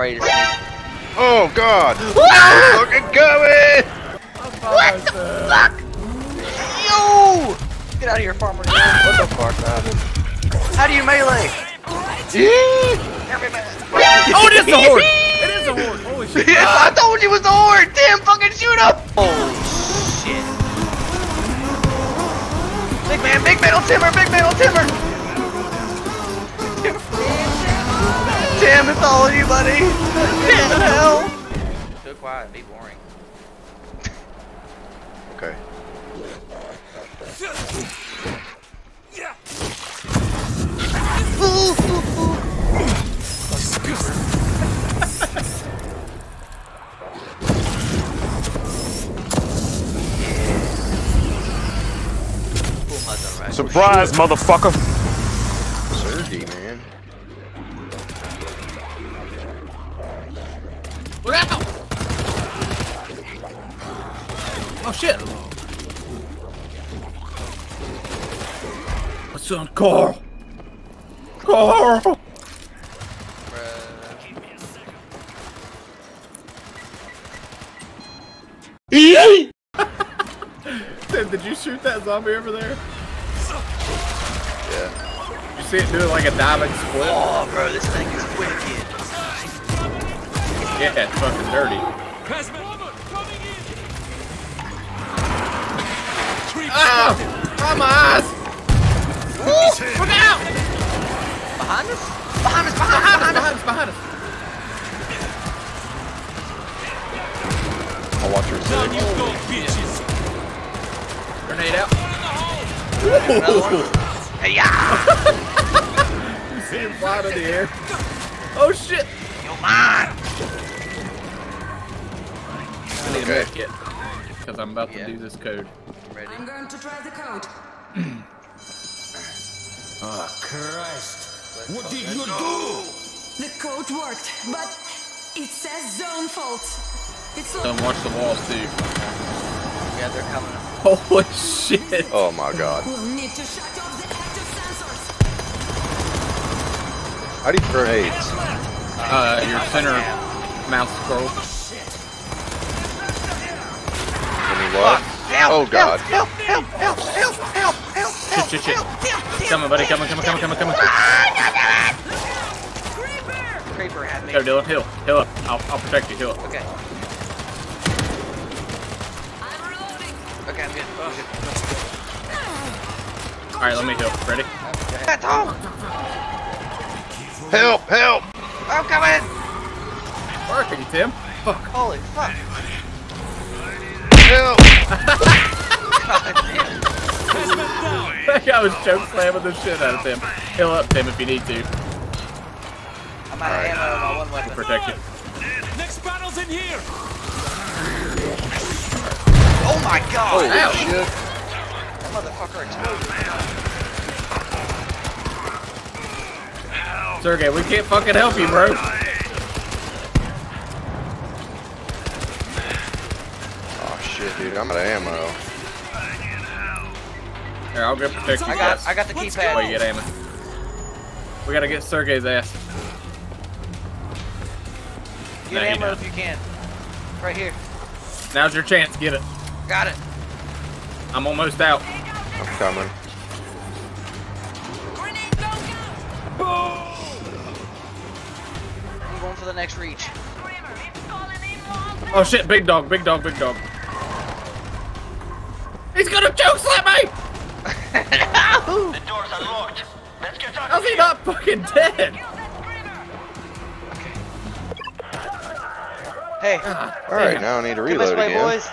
ready to sneak. Oh god! I'm fucking coming! What the fuck? Yo! Get out of here, farmer. What the fuck, man? How do you melee? Oh, it is the horde! It is the horde! Holy shit! Yes, I told you it was the horde! Damn, fucking shoot up! Oh shit! Big man on timber! Big man on timber! Damn, it's all of you, buddy! What the hell? So quiet and be boring. Okay. Surprise, motherfucker! Sergey, man. Look out! Oh shit! My son, Carl! Carl! Yay! Tim, did you shoot that zombie over there? Yeah. You see it do like a diamond split? Oh, bro, this thing is wicked. Yeah, it's fucking dirty. Ah! Oh, my eyes! Woo! Look out! Behind us? Behind us! Behind us! I'll watch her. Down you go, bitches! Grenade out. Whoa! Hey you see him fly to the air. Oh shit! Yo man! I need to make it. Because I'm about to do this code. Ready? I'm going to try the code. Oh Christ. What did you do? The code worked, but it says zone fault. It's like don't watch the walls too. Yeah, they're coming up. Holy shit! Oh my god. We'll need to shut off the active sensors. How do you throw AIDS? Your center mouse scroll. Any what? Oh god. Help! Shit. Come on, buddy, come on. Creeper! Creeper had me. Go, Dylan, heal up. I'll protect you, heal up. Okay. Okay, I'm good. Alright, let me go. Ready? That's home! Help! I'm coming! Working, Tim. Fuck. Holy fuck. Help! That guy was choke slamming the shit out of him. Heal up, Tim, if you need to. I'm out of ammo on one weapon. Protect you. Next battle's in here! Oh my god! Oh, ow. Shit. That motherfucker exploded. Sergey, we can't fucking help you, bro. Oh shit, dude, I'm out of ammo. Here, I'll go protect you guys. I got the keypad. Oh, you get ammo. We gotta get Sergey's ass. Get ammo if you can. Right here. Now's your chance. Get it. Got it. I'm almost out. I'm coming. Grenade, go, go. Boom! I'm going for the next reach. Oh shit, big dog. He's gonna choke slap me! No! The doors are locked. Let's get out of here. How's he not fucking dead? Hey. Alright, now I need to reload again. Boys.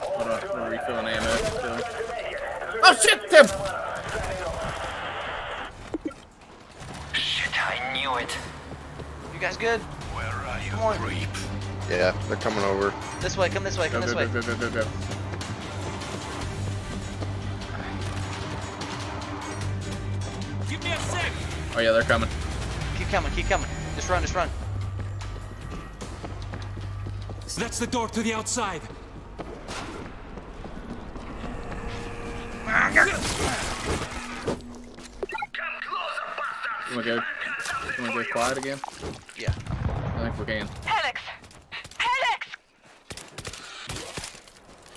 Hold on, I'm refilling ammo. Oh shit, Tim! Shit, I knew it. You guys good? Where are you? Come on. Creep? Yeah, they're coming over. This way, come this way. Go. Give me a sec! Oh yeah, they're coming. Keep coming. Just run. That's the door to the outside. Come on, go quiet again. Yeah. okay. Alex! Alex!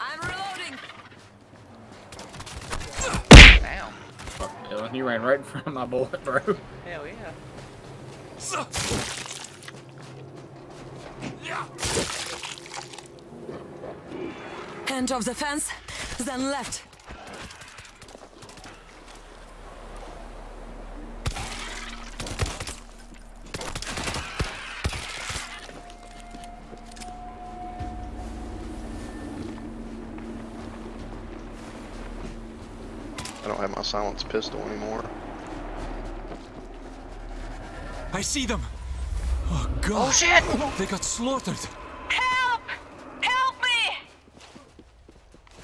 I'm reloading. Damn. Fuck, Dylan, you ran right in front of my bullet, bro. Hell yeah. End of the fence, then left. I don't have my silenced pistol anymore. I see them! Oh god! Oh shit! They got slaughtered! Help! Help me!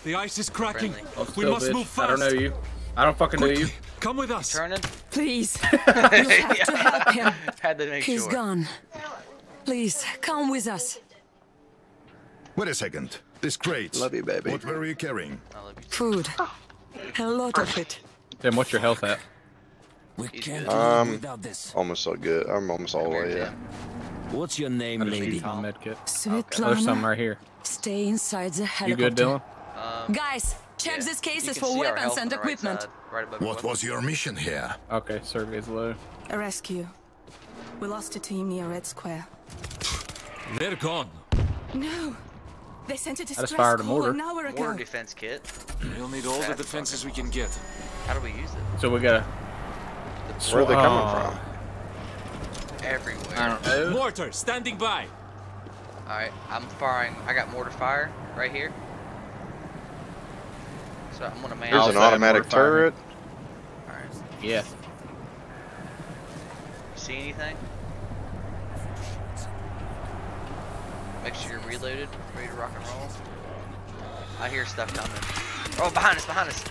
The ice is cracking. Oh, we must move fast. I don't know you. I don't fucking know you. Come with us. Turn it. Please. You have to help him. Had to make sure. He's gone. Please, come with us. Wait a second. This crate. Love you, baby. What were you carrying? Food. A lot of it. Tim, what's your health at? We can't without this. Almost all good. I'm almost all the way. Yeah. What's your name, lady? Svetlana. There's some right here. Stay inside the helicopter. You good, Dylan? Guys, check these cases for weapons and equipment. What was your mission here? Okay, survey's low. A rescue. We lost a team near Red Square. They're gone. No. They sent a distress call an hour ago. Mortar defense kit. We'll need all the defenses we can get. How do we use it? So we gotta. Where are they coming from? Everywhere. I don't know. Mortar standing by. All right, I'm firing. I got mortar fire right here. So I'm gonna man. There's an automatic turret. All right. Yeah. See anything? Make sure you're reloaded, ready to rock and roll. I hear stuff coming. Oh, behind us! Behind us!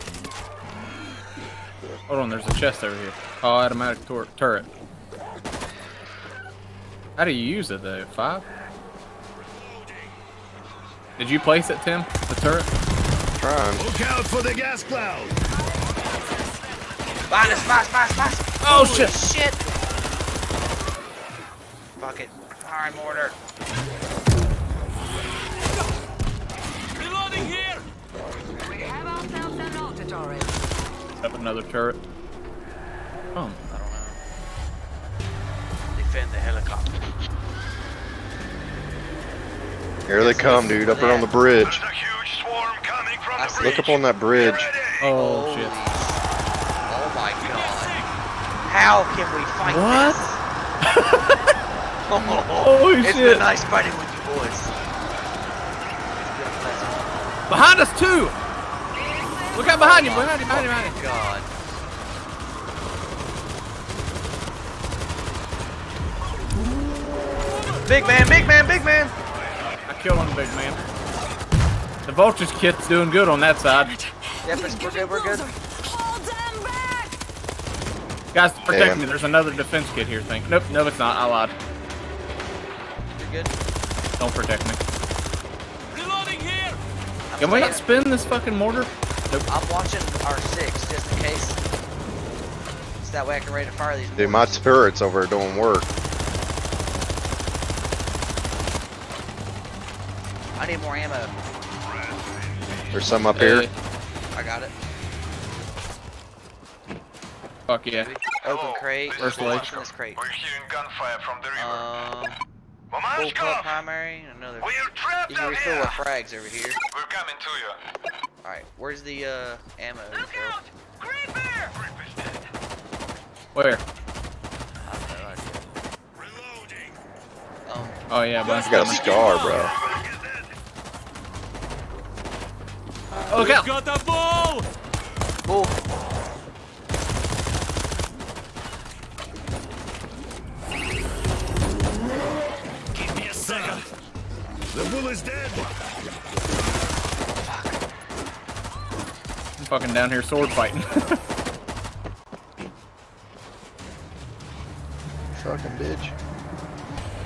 Hold on, there's a chest over here. Oh, automatic turret. How do you use it though? 5? Did you place it, Tim? The turret? Trying. Look out for the gas cloud! Behind us! Behind us! Oh shit! Shit! Fuck it! Alright, mortar. Reloading here. We have ourselves an altered already. Up another turret. Oh, I don't know. Defend the helicopter. Here they come, dude. Up around the bridge. A huge swarm coming from the bridge. Look up on that bridge. Oh shit! Oh my god! How can we fight this? Oh shit! It's been nice fighting with you boys. Behind us too! Look out behind you! Behind you! God. Big man! I killed on the big man. The vulture's kit's doing good on that side. Yep, we're good. Hold them back! Guys, protect me. There's another defense kit here. Nope, no, it's not. I lied. You're good. Don't protect me. Reloading here. Can we not spin this fucking mortar? I'm watching R6 just in case. So that way I can ready to fire these. Dude, my turret's over here doing work. I need more ammo. There's some up here. I got it. Fuck yeah. Open crate. First leg. We're hearing gunfire from the river. Full primary. Another. We're trapped out here. You can refill with frags over here. We're coming to you. Alright, where's the ammo? Look out! Creeper! Creeper's dead. Where? I have no idea. Reloading. Oh yeah, but I got a scar, bro. Oh, look out! Got the ball! Bull. Give me a second. The bull is dead. Fucking down here sword fighting. Fucking bitch.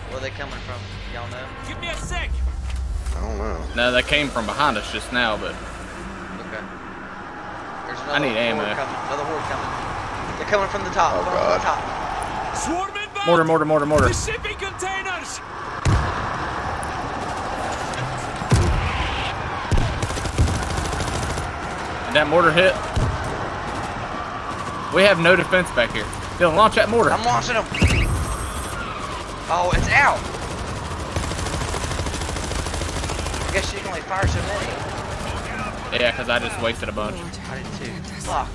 Where are they coming from? Y'all know? Give me a sec! I don't know. No, that came from behind us just now, but... Okay. There's another ammo. Another horde coming. They're coming from the top. Oh, God. Swarm inbound! Mortar! The shipping containers! Did that mortar hit? We have no defense back here. Dylan, launch that mortar. I'm launching him. Oh, it's out. I guess you can only fire so many. Yeah, because I just wasted a bunch. I did too. Fuck.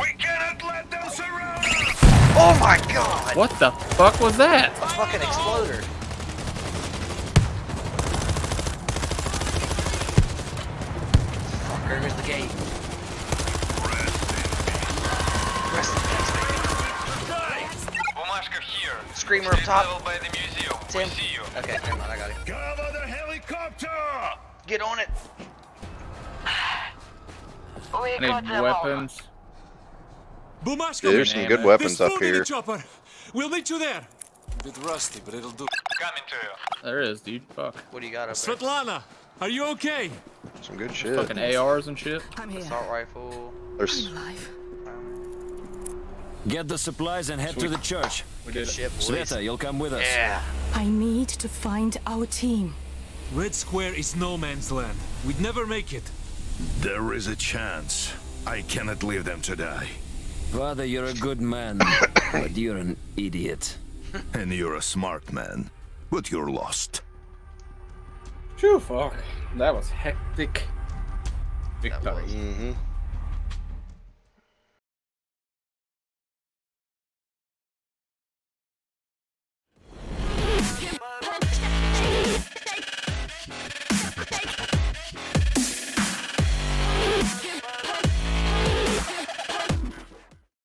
We cannot let them surround us. Oh my god. What the fuck was that? A fucking exploder. Fucker, here's the gate. Screamer up top. By the museum. Tim. See you. Okay, never mind, I got it. Cover the helicopter! Get on it. I need weapons. Yeah, there's some good weapons up here. We'll meet you there. A bit rusty, but it'll do. Coming to you. There it is, dude. Fuck. What do you got up there? Svetlana, are you okay? Some good shit. Fucking ARs and shit. I'm here. Assault rifle. There's. Get the supplies and head to the church. We did it. Sveta, you'll come with us. Yeah. I need to find our team. Red Square is no man's land. We'd never make it. There is a chance. I cannot leave them to die. Father, you're a good man, but you're an idiot. And you're a smart man, but you're lost. Phew, fuck. That was hectic. Victory.